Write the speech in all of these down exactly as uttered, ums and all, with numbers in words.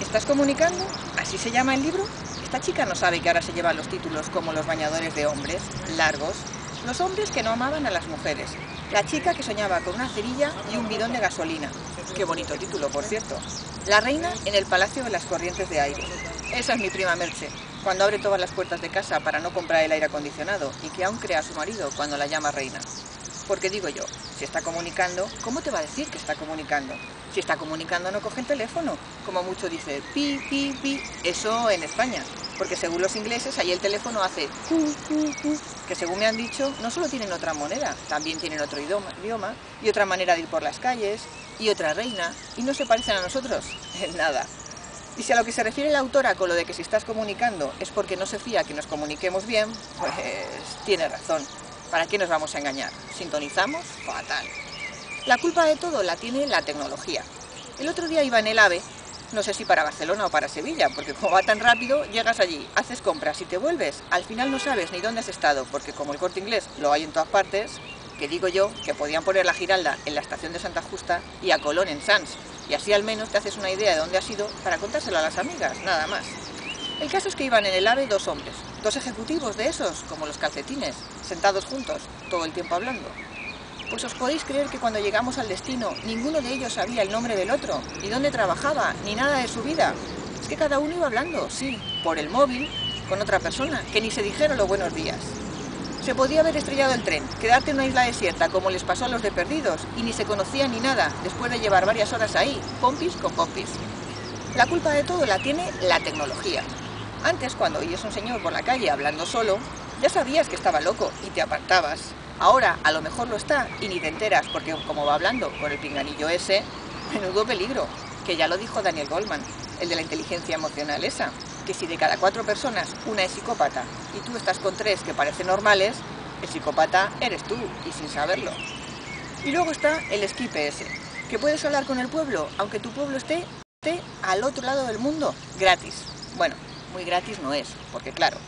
¿Estás comunicando? ¿Así se llama el libro? Esta chica no sabe que ahora se llevan los títulos como los bañadores de hombres, largos, los hombres que no amaban a las mujeres, la chica que soñaba con una cerilla y un bidón de gasolina. Qué bonito título, por cierto. La reina en el palacio de las corrientes de aire. Esa es mi prima Merche, cuando abre todas las puertas de casa para no comprar el aire acondicionado y que aún crea a su marido cuando la llama reina. Porque digo yo, si está comunicando, ¿cómo te va a decir que está comunicando? Si está comunicando no coge el teléfono, como mucho dice pi, pi, pi, eso en España, porque según los ingleses ahí el teléfono hace cu, cu, cu, que según me han dicho no solo tienen otra moneda, también tienen otro idioma, idioma y otra manera de ir por las calles y otra reina y no se parecen a nosotros en nada. Y si a lo que se refiere la autora con lo de que si estás comunicando es porque no se fía que nos comuniquemos bien, pues tiene razón. ¿Para qué nos vamos a engañar? ¿Sintonizamos? Fatal. La culpa de todo la tiene la tecnología. El otro día iba en el AVE, no sé si para Barcelona o para Sevilla, porque como va tan rápido, llegas allí, haces compras y te vuelves. Al final no sabes ni dónde has estado, porque como el Corte Inglés lo hay en todas partes, que digo yo que podían poner la Giralda en la estación de Santa Justa y a Colón en Sants, y así al menos te haces una idea de dónde has ido para contárselo a las amigas, nada más. El caso es que iban en el AVE dos hombres, dos ejecutivos de esos, como los calcetines, sentados juntos, todo el tiempo hablando. Pues os podéis creer que cuando llegamos al destino, ninguno de ellos sabía el nombre del otro, ni dónde trabajaba, ni nada de su vida. Es que cada uno iba hablando, sí, por el móvil, con otra persona, que ni se dijeron los buenos días. Se podía haber estrellado el tren, quedarte en una isla desierta, como les pasó a los de Perdidos, y ni se conocían ni nada, después de llevar varias horas ahí, pompis con pompis. La culpa de todo la tiene la tecnología. Antes, cuando oías a un señor por la calle hablando solo, ya sabías que estaba loco y te apartabas. Ahora, a lo mejor lo está y ni te enteras, porque como va hablando con el pinganillo ese, menudo peligro, que ya lo dijo Daniel Goldman, el de la inteligencia emocional esa, que si de cada cuatro personas una es psicópata y tú estás con tres que parecen normales, el psicópata eres tú y sin saberlo. Y luego está el esquipe ese, que puedes hablar con el pueblo, aunque tu pueblo esté, esté al otro lado del mundo, gratis. Bueno, muy gratis no es, porque claro,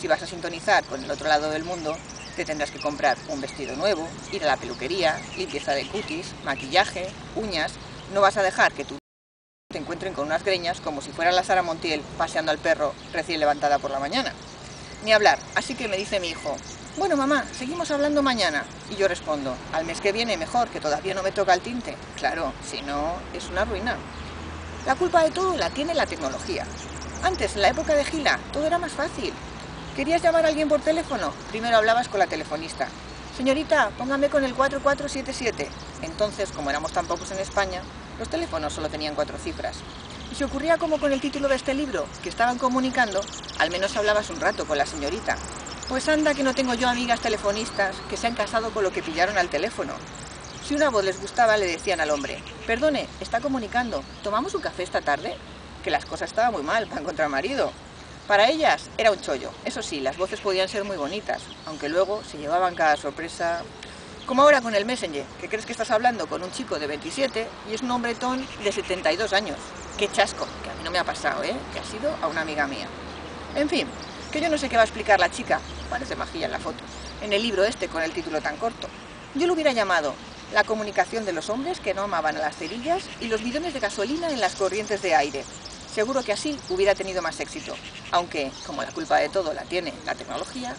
si vas a sintonizar con el otro lado del mundo, te tendrás que comprar un vestido nuevo, ir a la peluquería, limpieza de cutis, maquillaje, uñas. No vas a dejar que tú te encuentren con unas greñas como si fuera la Sara Montiel paseando al perro recién levantada por la mañana. Ni hablar, así que me dice mi hijo, bueno mamá, seguimos hablando mañana. Y yo respondo, al mes que viene mejor, que todavía no me toca el tinte. Claro, si no, es una ruina. La culpa de todo la tiene la tecnología. Antes, en la época de Gila, todo era más fácil. ¿Querías llamar a alguien por teléfono? Primero hablabas con la telefonista. Señorita, póngame con el cuatro cuatro siete siete. Entonces, como éramos tan pocos en España, los teléfonos solo tenían cuatro cifras. Y si ocurría como con el título de este libro, que estaban comunicando, al menos hablabas un rato con la señorita. Pues anda que no tengo yo amigas telefonistas que se han casado con lo que pillaron al teléfono. Si una voz les gustaba, le decían al hombre, perdone, está comunicando, ¿tomamos un café esta tarde? Que las cosas estaban muy mal para encontrar marido. Para ellas era un chollo, eso sí, las voces podían ser muy bonitas, aunque luego se llevaban cada sorpresa. Como ahora con el Messenger, que crees que estás hablando con un chico de veintisiete y es un hombretón de setenta y dos años. ¡Qué chasco! Que a mí no me ha pasado, ¿eh? Que ha sido a una amiga mía. En fin, que yo no sé qué va a explicar la chica, parece magia en la foto, en el libro este con el título tan corto. Yo lo hubiera llamado La comunicación de los hombres que no amaban a las cerillas y los bidones de gasolina en las corrientes de aire. Seguro que así hubiera tenido más éxito, aunque, como la culpa de todo la tiene la tecnología,